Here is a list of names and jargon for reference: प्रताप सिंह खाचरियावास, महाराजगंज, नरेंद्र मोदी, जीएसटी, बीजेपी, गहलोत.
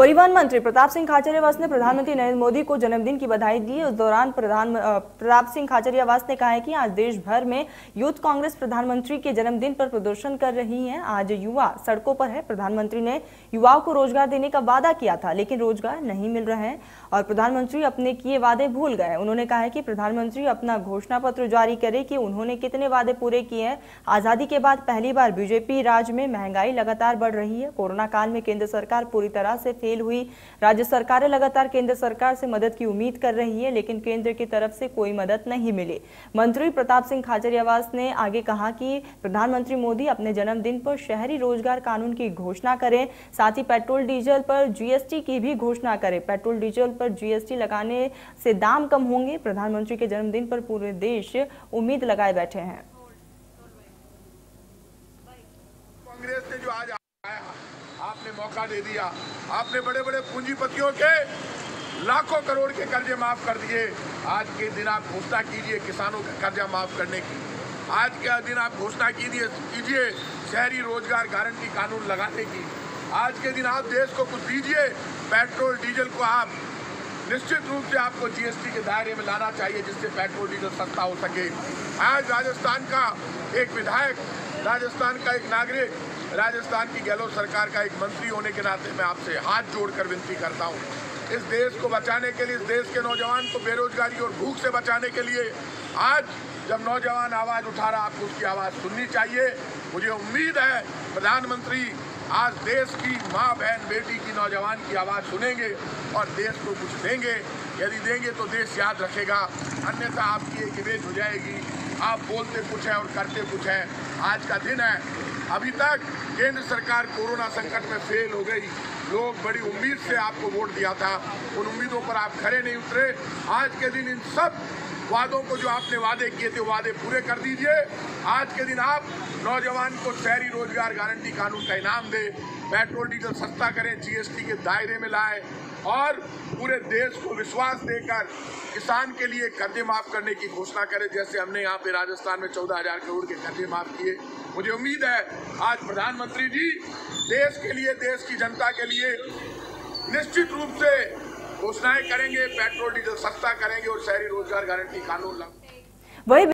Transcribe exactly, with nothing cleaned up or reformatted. परिवहन मंत्री प्रताप सिंह खाचरियावास ने प्रधानमंत्री नरेंद्र मोदी को जन्मदिन की बधाई दी। उस दौरान प्रधान प्रताप सिंह खाचरियावास ने कहा है कि आज देश भर में यूथ कांग्रेस प्रधानमंत्री के जन्मदिन पर प्रदर्शन कर रही है। आज युवा सड़कों पर है। प्रधानमंत्री ने युवाओं को रोजगार देने का वादा किया था, लेकिन रोजगार नहीं मिल रहा है और प्रधानमंत्री अपने किए वादे भूल गए। उन्होंने कहा है कि प्रधानमंत्री अपना घोषणा पत्र जारी करे कि उन्होंने कितने वादे पूरे किए हैं। आजादी के बाद पहली बार बीजेपी राज्य में महंगाई लगातार बढ़ रही है। कोरोना काल में केंद्र सरकार पूरी तरह से फेल हुई। राज्य सरकारें लगातार केंद्र सरकार से मदद की उम्मीद कर रही है, लेकिन केंद्र की तरफ से कोई मदद नहीं मिली। मंत्री प्रताप सिंह खाचरियावास ने आगे कहा कि प्रधानमंत्री मोदी अपने जन्मदिन पर शहरी रोजगार कानून की घोषणा करें, साथ ही पेट्रोल डीजल पर जीएसटी की भी घोषणा करें। पेट्रोल डीजल पर जीएसटी लगाने से दाम कम होंगे। प्रधानमंत्री के जन्मदिन पर पूरे देश उम्मीद लगाए बैठे हैं। कांग्रेस ने जो आज आपने मौका दे दिया, आपने बड़े बड़े पूंजीपतियों के लाखों करोड़ के कर्जे माफ कर दिए। आज के दिन आप घोषणा कीजिए किसानों का कर्जा माफ करने की। आज के दिन आप घोषणा कीजिए कीजिए शहरी रोजगार गारंटी कानून लगाने की। आज के दिन आप देश को कुछ दीजिए। पेट्रोल डीजल को आप निश्चित रूप से आपको जीएसटी के दायरे में लाना चाहिए, जिससे पेट्रोल डीजल सस्ता हो सके। आज राजस्थान का एक विधायक, राजस्थान का एक नागरिक, राजस्थान की गहलोत सरकार का एक मंत्री होने के नाते मैं आपसे हाथ जोड़कर विनती करता हूं, इस देश को बचाने के लिए, इस देश के नौजवान को बेरोजगारी और भूख से बचाने के लिए, आज जब नौजवान आवाज़ उठा रहा, आपको उसकी आवाज़ सुननी चाहिए। मुझे उम्मीद है प्रधानमंत्री आज देश की माँ बहन बेटी की नौजवान की आवाज़ सुनेंगे और देश को कुछ देंगे। यदि देंगे तो देश याद रखेगा, अन्यथा आपकी एक इमेज हो जाएगी। आप बोलते कुछ हैं और करते कुछ हैं। आज का दिन है। अभी तक केंद्र सरकार कोरोना संकट में फेल हो गई। लोग बड़ी उम्मीद से आपको वोट दिया था, उन उम्मीदों पर आप खरे नहीं उतरे। आज के दिन इन सब वादों को जो आपने वादे किए थे, वादे पूरे कर दीजिए। आज के दिन आप नौजवान को शहरी रोजगार गारंटी कानून का इनाम दें, पेट्रोल डीजल सस्ता करें, जीएसटी के दायरे में लाएँ और पूरे देश को विश्वास देकर किसान के लिए कर्जे माफ़ करने की घोषणा करें, जैसे हमने यहाँ पे राजस्थान में चौदह हज़ार करोड़ के कर्जे माफ़ किए। मुझे उम्मीद है आज प्रधानमंत्री जी देश के लिए, देश की जनता के लिए निश्चित रूप से घोषणाएं करेंगे, पेट्रोल डीजल सस्ता करेंगे और शहरी रोजगार गारंटी कानून लागू।